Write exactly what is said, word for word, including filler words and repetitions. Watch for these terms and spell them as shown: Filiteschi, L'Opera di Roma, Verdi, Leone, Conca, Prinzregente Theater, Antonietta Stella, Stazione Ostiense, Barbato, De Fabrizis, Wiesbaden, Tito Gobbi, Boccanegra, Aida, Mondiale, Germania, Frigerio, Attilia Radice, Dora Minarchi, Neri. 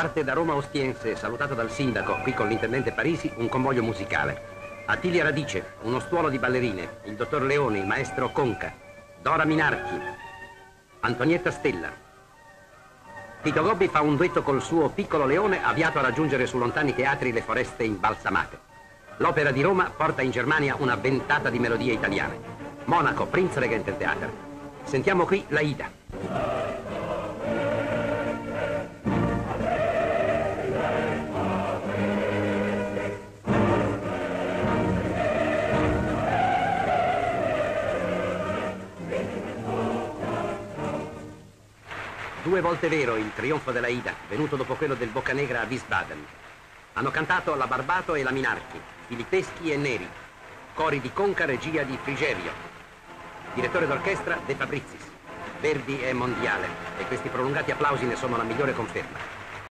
Parte da Roma a Ostiense, salutato dal sindaco, qui con l'intendente Parisi, un convoglio musicale. Attilia Radice, uno stuolo di ballerine, il dottor Leone, il maestro Conca, Dora Minarchi, Antonietta Stella. Tito Gobbi fa un duetto col suo piccolo leone avviato a raggiungere su lontani teatri le foreste imbalsamate. L'Opera di Roma porta in Germania una ventata di melodie italiane. Monaco, Prinzregente Theater. Sentiamo qui l'Aida. Due volte vero il trionfo della Ida, venuto dopo quello del Boccanegra a Wiesbaden. Hanno cantato la Barbato e la Minarchi, Filiteschi e Neri, cori di Conca, regia di Frigerio, direttore d'orchestra De Fabrizis, Verdi e Mondiale, e questi prolungati applausi ne sono la migliore conferma.